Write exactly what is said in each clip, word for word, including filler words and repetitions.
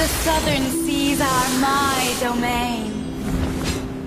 The southern seas are my domain.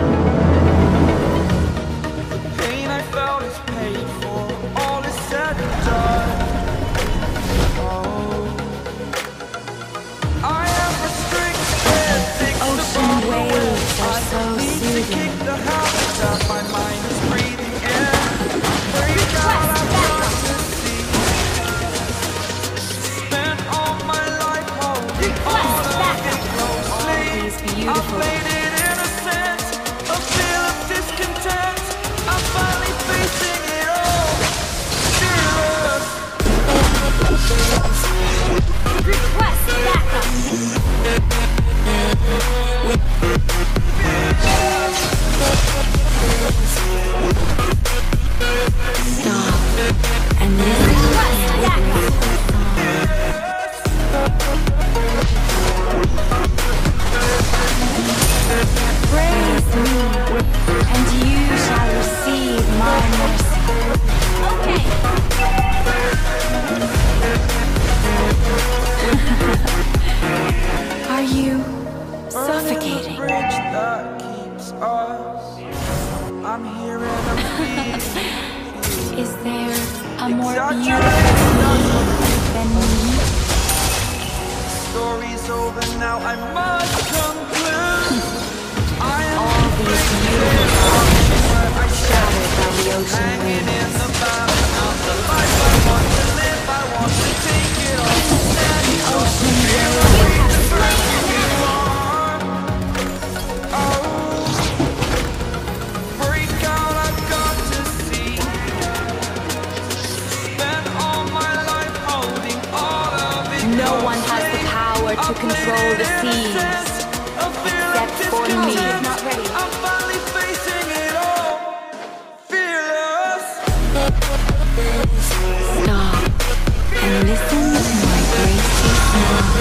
The pain I felt is paid for, all is said and done. Oh, I am restricted. The ocean waves are so soothing. I need to kick the habit out. My mind is breathing in. Breathe out. Is there a more beautiful than me? Story's over now, I must conclude. All these beautiful options shattered by the ocean waves. Hanging in the bottom of the life I want to live, I want to take it all. The ocean waves. To control the seas, except for me. I'm not ready. I'm finally facing it all. Fearless. Stop and listen to my graceful sound.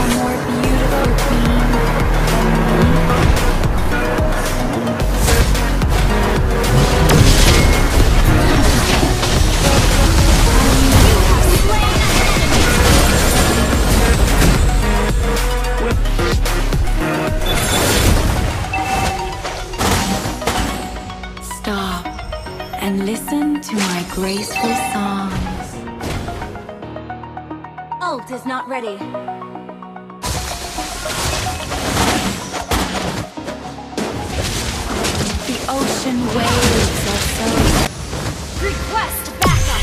A more beautiful queen. Graceful songs. Ult is not ready. The ocean waves are so. Request backup.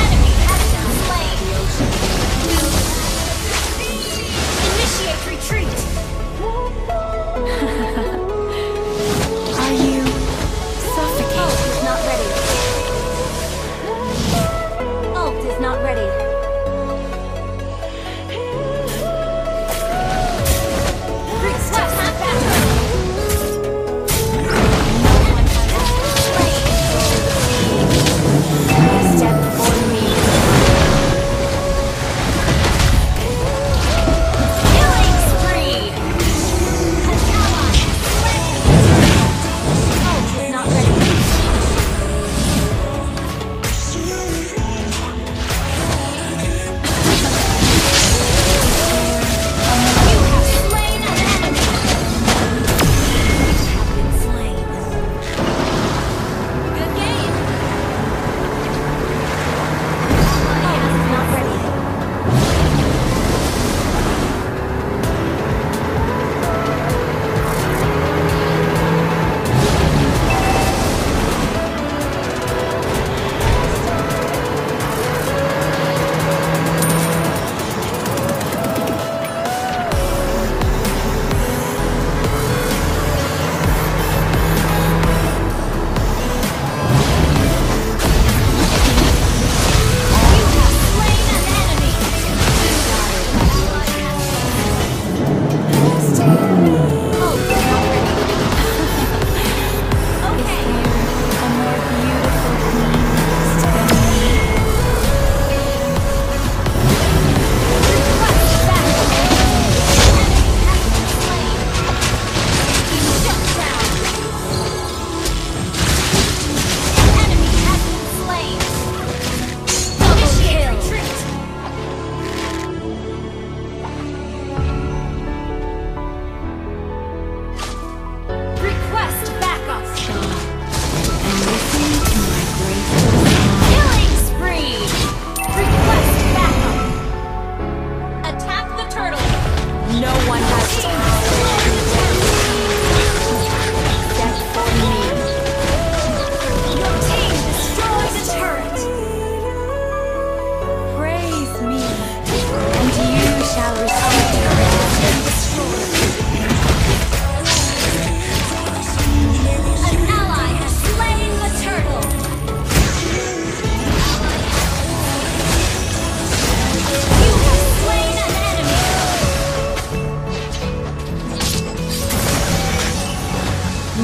Enemy has been slain. The ocean waves. Initiate retreat! Are you suffocating? Ult is not ready. Ult is not ready.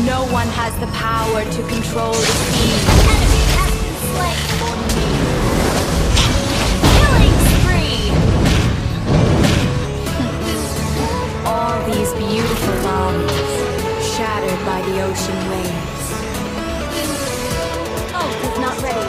No one has the power to control the sea. The enemy has been slain for me. Killing spree! All these beautiful mountains, shattered by the ocean waves. Oh, it's not ready.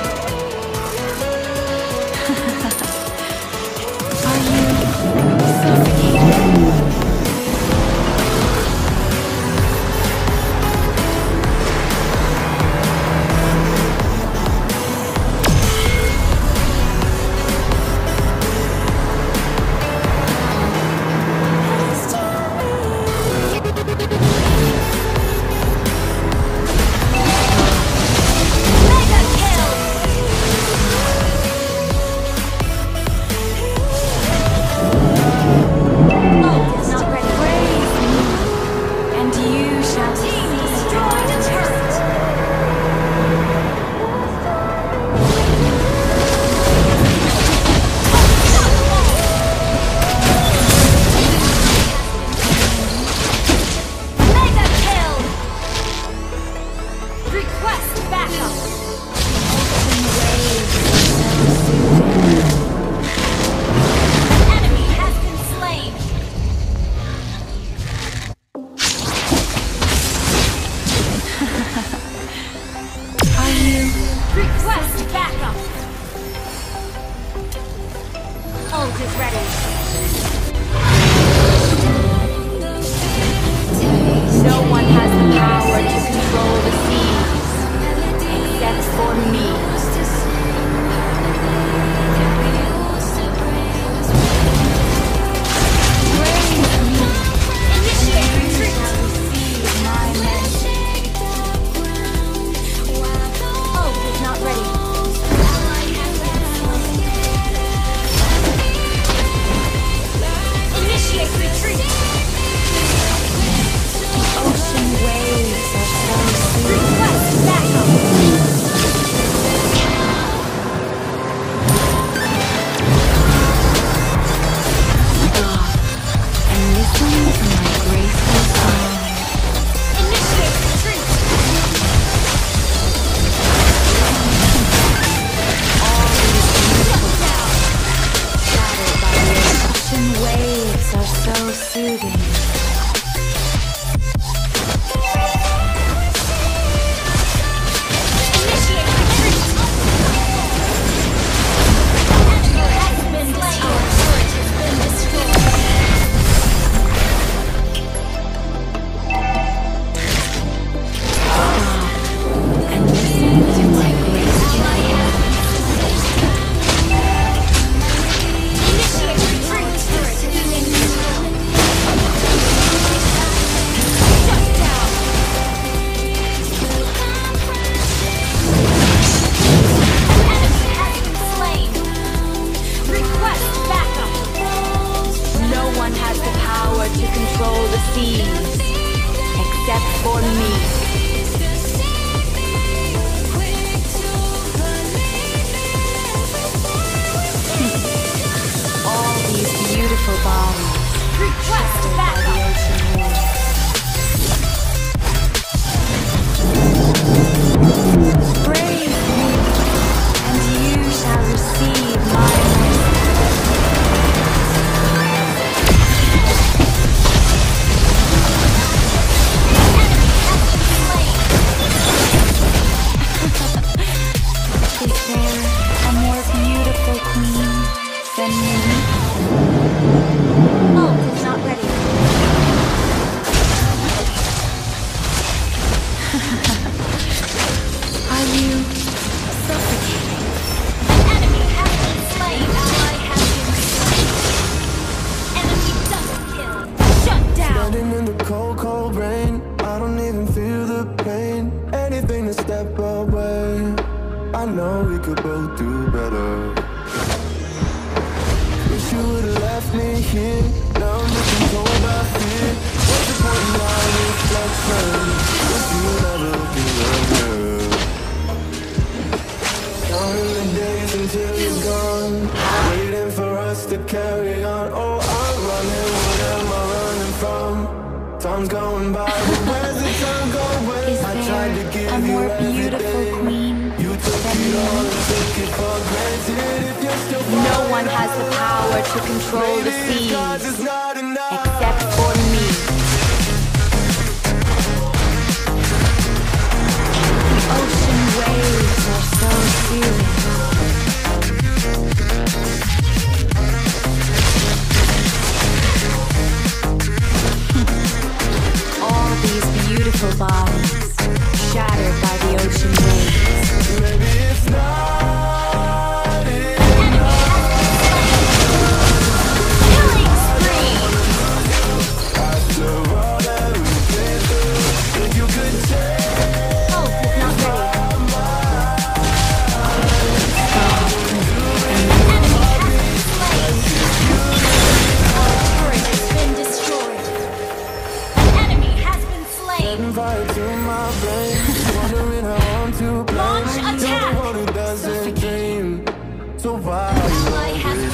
Are you suffocating? Time's gone. going by. Where's the time going? Is there I tried to give a more you beautiful queen you took than me? No one has the power to control the seas except for me. The ocean waves are so serious. Beautiful bodies, shattered by the ocean waves. Maybe it's not enough. Killing spree! After all that we've been through, if you could take oh, not ready. Mind. An enemy has been slain! An enemy has been slain! Invited to my brain, wondering how I'm to blame. Launch attack! You're the one who doesn't dream, so why you always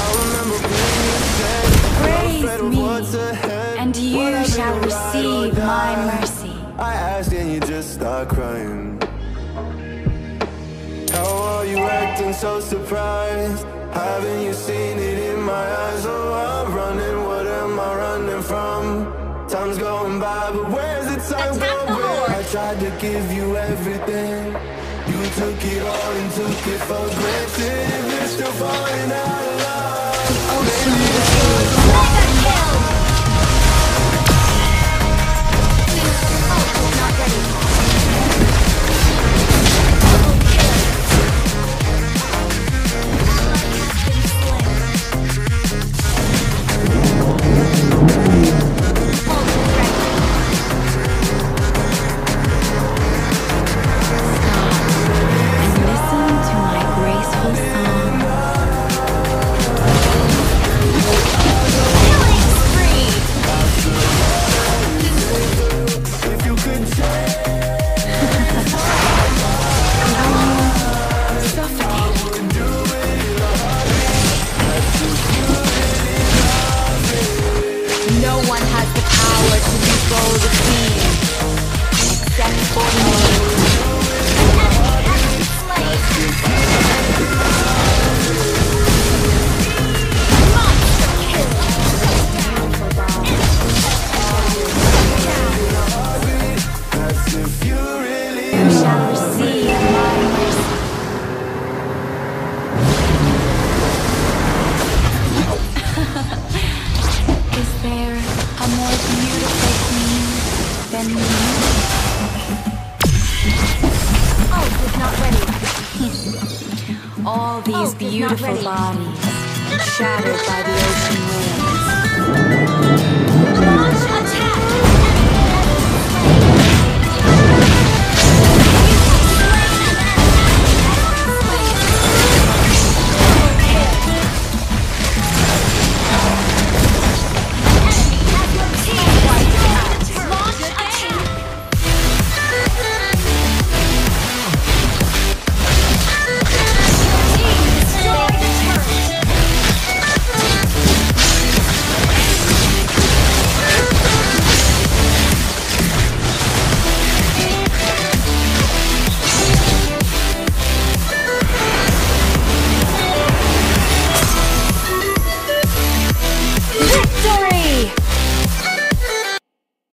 I remember being the same. Praise me, what's ahead, and you shall receive my mercy. I asked and you just start crying. How are you acting so surprised? Haven't you seen it in my eyes? Oh, I'm running, what am I running from? Time's going by, but where's the time going? I tried to give you everything. You took it all and took it for granted. If you're still falling out of love, maybe it's your fault. All these oh, beautiful bodies shattered by the ocean waves.